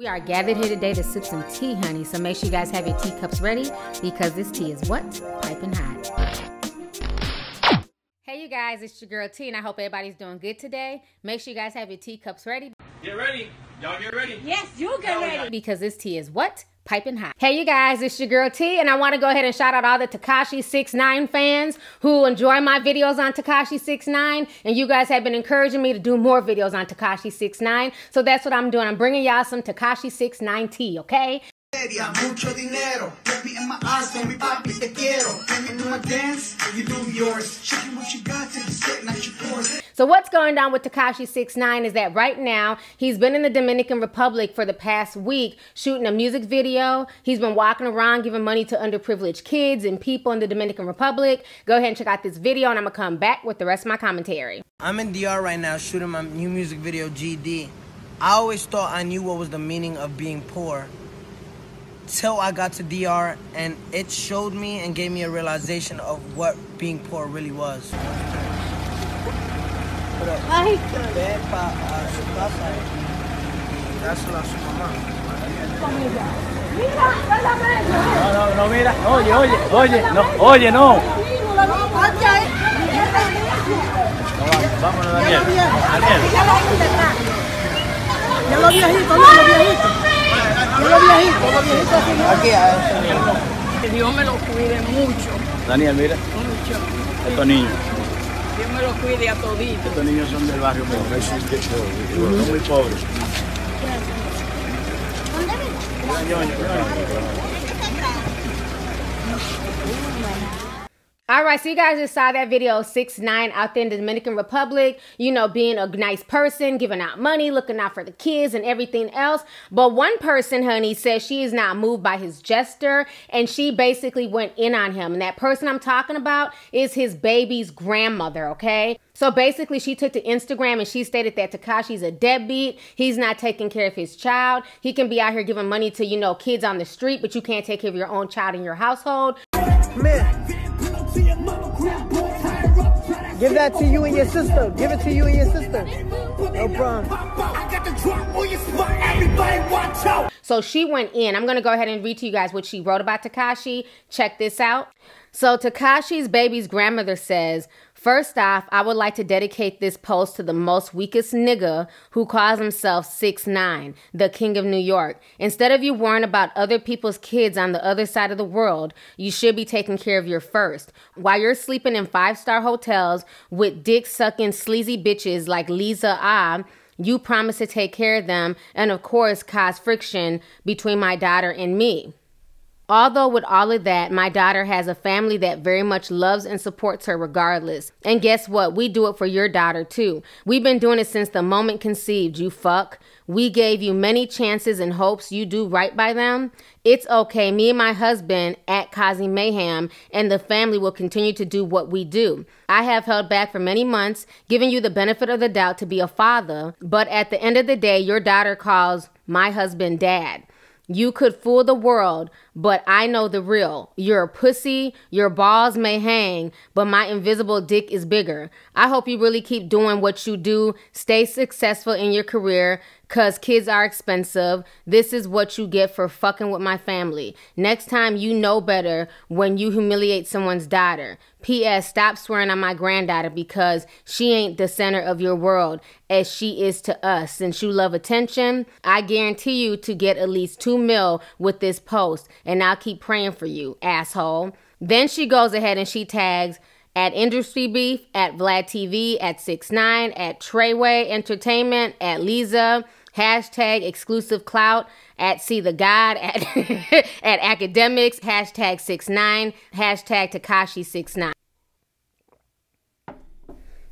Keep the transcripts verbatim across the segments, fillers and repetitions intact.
We are gathered here today to sip some tea, honey, so make sure you guys have your teacups ready because this tea is what? Piping hot. Hey, you guys, it's your girl T, and I hope everybody's doing good today. Make sure you guys have your teacups ready. Get ready. Y'all get ready. Yes, you get ready. Because this tea is what? Piping hot. Hey, you guys, it's your girl T, and I want to go ahead and shout out all the Tekashi six nine fans who enjoy my videos on Tekashi six nine, and you guys have been encouraging me to do more videos on Tekashi six nine, so that's what I'm doing. I'm bringing y'all some Tekashi six nine tea, okay? So what's going down with Tekashi six nine is that right now he's been in the Dominican Republic for the past week shooting a music video. He's been walking around giving money to underprivileged kids and people in the Dominican Republic. Go ahead and check out this video, and I'm gonna come back with the rest of my commentary. I'm in D R right now shooting my new music video G D. I always thought I knew what was the meaning of being poor till I got to D R, and it showed me and gave me a realization of what being poor really was. Aquí a que Dios me lo cuide mucho. Daniel, mira. Mucho. Estos niños. Dios me lo cuide a toditos. Estos niños son del barrio, pero no son de pobres. Son muy pobres. All right, so you guys just saw that video of six nine out there in the Dominican Republic, you know, being a nice person, giving out money, looking out for the kids and everything else. But one person, honey, says she is not moved by his gesture, and she basically went in on him. And that person I'm talking about is his baby's grandmother, okay? So basically, she took to Instagram and she stated that Tekashi's a deadbeat. He's not taking care of his child. He can be out here giving money to, you know, kids on the street, but you can't take care of your own child in your household. Man. Give that to you and your sister. Give it to you and your sister. No problem. So she went in. I'm going to go ahead and read to you guys what she wrote about Tekashi. Check this out. So Tekashi's baby's grandmother says, "First off, I would like to dedicate this post to the most weakest nigga who calls himself six nine, the king of New York. Instead of you worrying about other people's kids on the other side of the world, you should be taking care of your first. While you're sleeping in five-star hotels with dick-sucking sleazy bitches like Lisa Ah, you promise to take care of them and, of course, cause friction between my daughter and me. Although with all of that, my daughter has a family that very much loves and supports her regardless. And guess what? We do it for your daughter too. We've been doing it since the moment conceived, you fuck. We gave you many chances in hopes you do right by them. It's okay. Me and my husband at causing mayhem and the family will continue to do what we do. I have held back for many months, giving you the benefit of the doubt to be a father. But at the end of the day, your daughter calls my husband dad. You could fool the world, but I know the real. You're a pussy, your balls may hang, but my invisible dick is bigger. I hope you really keep doing what you do. Stay successful in your career, because kids are expensive. This is what you get for fucking with my family. Next time you know better when you humiliate someone's daughter. P S Stop swearing on my granddaughter because she ain't the center of your world as she is to us. Since you love attention, I guarantee you to get at least two mil with this post, and I'll keep praying for you, asshole." Then she goes ahead and she tags at Industry Beef, at Vlad T V, at six nine, at Treyway Entertainment, at Lisa, hashtag exclusive clout, at See the God, at, at academics, hashtag six nine, hashtag Tekashi six nine.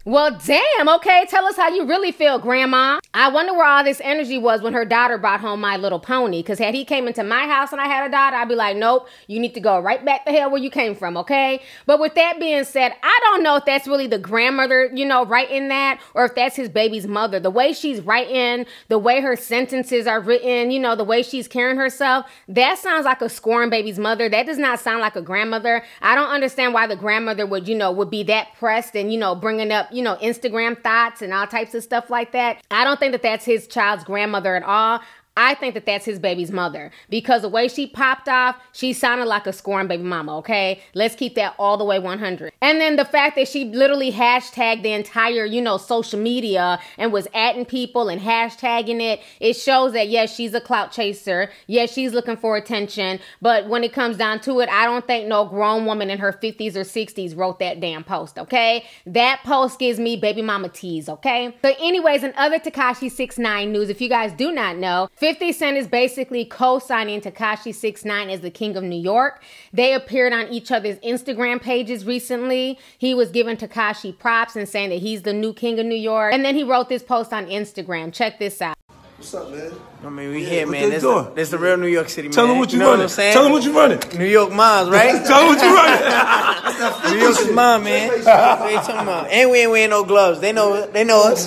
Well, damn, okay, tell us how you really feel, Grandma. I wonder where all this energy was when her daughter brought home My Little Pony, because had he came into my house and I had a daughter, I'd be like, nope, you need to go right back to hell where you came from, okay? But with that being said, I don't know if that's really the grandmother, you know, writing that, or if that's his baby's mother. The way she's writing, the way her sentences are written, you know, the way she's carrying herself, that sounds like a scorn baby's mother. That does not sound like a grandmother. I don't understand why the grandmother would, you know, would be that pressed and, you know, bringing up, you know, Instagram thoughts and all types of stuff like that. I don't think that that's his child's grandmother at all. I think that that's his baby's mother, because the way she popped off, she sounded like a scorn baby mama, okay? Let's keep that all the way one hundred. And then the fact that she literally hashtagged the entire, you know, social media and was atting people and hashtagging it, it shows that, yes, she's a clout chaser. Yes, she's looking for attention. But when it comes down to it, I don't think no grown woman in her fifties or sixties wrote that damn post, okay? That post gives me baby mama tease, okay? So anyways, in other Tekashi six nine news, if you guys do not know, fifty Cent is basically co-signing Tekashi six nine as the King of New York. They appeared on each other's Instagram pages recently. He was giving Tekashi props and saying that he's the new King of New York. And then he wrote this post on Instagram. Check this out. What's up, man? I mean, we yeah, here, man. This the, this the real New York City, man. Tell them what you, you know running. What Tell them what you running. New York moms, right? Tell them what you running. New York's mom, man. What are you talking about? And we ain't wearing no gloves. They know, they know us.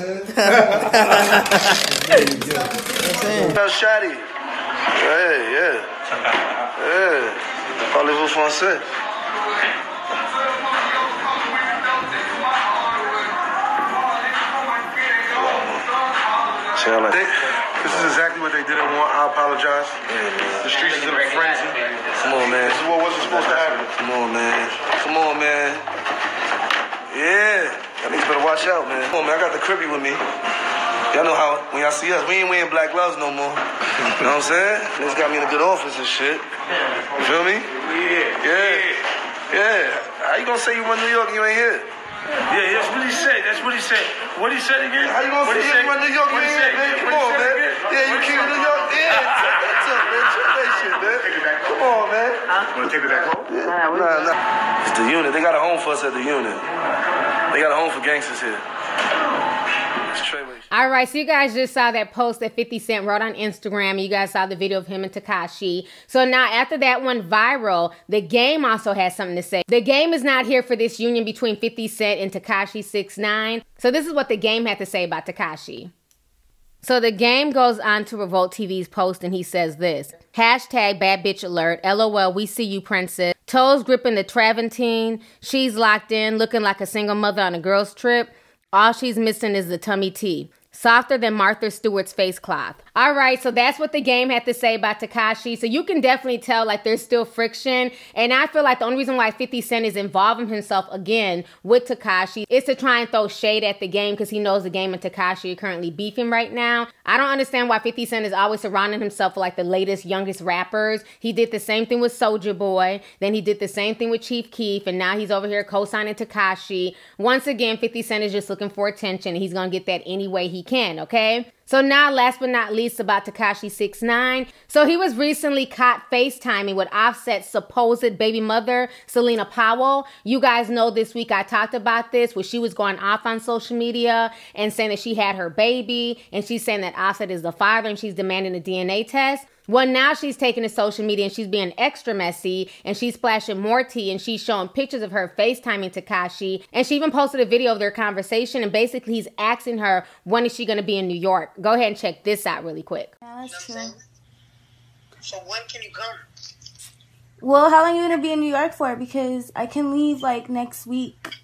Shady. Hey, yeah. Hey. Parlez-vous français? This is exactly what they didn't want. I apologize. Yeah, the streets is in a frenzy. Come on, man. This is what wasn't supposed to happen. Come on, man. Come on, man. Yeah. Y'all niggas better watch out, man. Come on, man. I got the crippy with me. Y'all know how, when y'all see us, we ain't wearing black gloves no more. You know what I'm saying? Niggas got me in a good office and shit. You feel me? Yeah. Yeah. Yeah. How you gonna say you run New York and you ain't here? Yeah, that's what he said. That's what he said. What he said again? How you gonna what say you run New York and you ain't here? Come on, man. Yeah, you keep New York. Yeah, that's up, man. Check that shit, man. Take it back home. Come on, man. Huh? Wanna take it back home? Yeah. Nah, nah, nah. It's the unit. They got a home for us at the unit. They got a home for gangsters here. All right, so you guys just saw that post that fifty Cent wrote on Instagram. You guys saw the video of him and Tekashi. So now after that went viral, The Game also has something to say. The Game is not here for this union between fifty Cent and Tekashi six nine. So this is what The Game had to say about Tekashi. So The Game goes on to Revolt T V's post and he says this. Hashtag bad bitch alert. LOL, we see you, princess. Toes gripping the Traventine. She's locked in, looking like a single mother on a girls trip. All she's missing is the tummy tea. Softer than Martha Stewart's face cloth. All right, so that's what The Game had to say about Tekashi. So you can definitely tell, like, there's still friction. And I feel like the only reason why fifty Cent is involving himself again with Tekashi is to try and throw shade at The Game, because he knows The Game and Tekashi are currently beefing right now. I don't understand why fifty Cent is always surrounding himself with, like, the latest, youngest rappers. He did the same thing with Soulja Boy. Then he did the same thing with Chief Keith. And now he's over here co-signing Tekashi. Once again, fifty Cent is just looking for attention. And he's going to get that any way he can, okay? So now, last but not least, about Tekashi six nine. So he was recently caught FaceTiming with Offset's supposed baby mother, Selena Powell. You guys know this week I talked about this, where she was going off on social media and saying that she had her baby, and she's saying that Offset is the father, and she's demanding a D N A test. Well, now she's taking to social media and she's being extra messy, and she's splashing more tea, and she's showing pictures of her FaceTiming Tekashi, and she even posted a video of their conversation, and basically he's asking her, when is she going to be in New York? Go ahead and check this out really quick. Yeah, that's true. So when can you come? Well, how long are you going to be in New York for? Because I can leave, like, next week.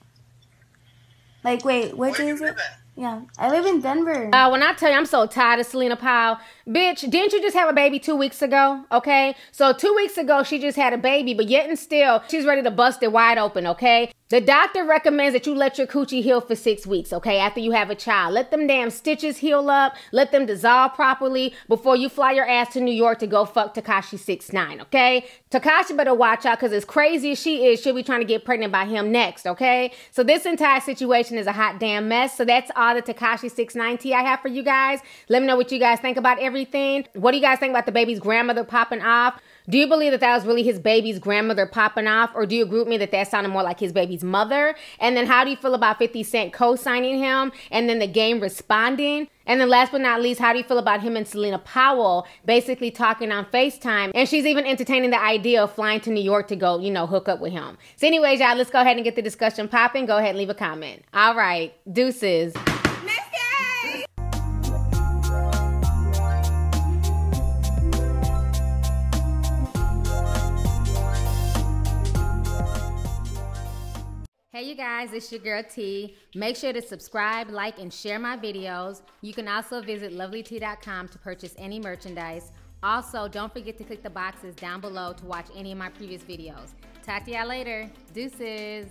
Like, wait, what day is it? Yeah, I live in Denver. Uh, when I tell you I'm so tired of Selena Powell, bitch, didn't you just have a baby two weeks ago, okay? So two weeks ago, she just had a baby, but yet and still, she's ready to bust it wide open, okay? The doctor recommends that you let your coochie heal for six weeks, okay, after you have a child. Let them damn stitches heal up, let them dissolve properly before you fly your ass to New York to go fuck Tekashi six nine, okay? Tekashi better watch out, because as crazy as she is, she'll be trying to get pregnant by him next, okay? So this entire situation is a hot damn mess, so that's all. All the Tekashi six nine tea I have for you guys. Let me know what you guys think about everything. What do you guys think about the baby's grandmother popping off? Do you believe that that was really his baby's grandmother popping off, or do you agree with me that that sounded more like his baby's mother? And then how do you feel about fifty Cent co-signing him and then The Game responding? And then last but not least, how do you feel about him and Selena Powell basically talking on FaceTime? And she's even entertaining the idea of flying to New York to go, you know, hook up with him. So anyways, y'all, let's go ahead and get the discussion popping. Go ahead and leave a comment. All right, deuces. Hey you guys, it's your girl T. Make sure to subscribe, like, and share my videos. You can also visit lovely tea dot com to purchase any merchandise. Also, don't forget to click the boxes down below to watch any of my previous videos. Talk to y'all later. Deuces.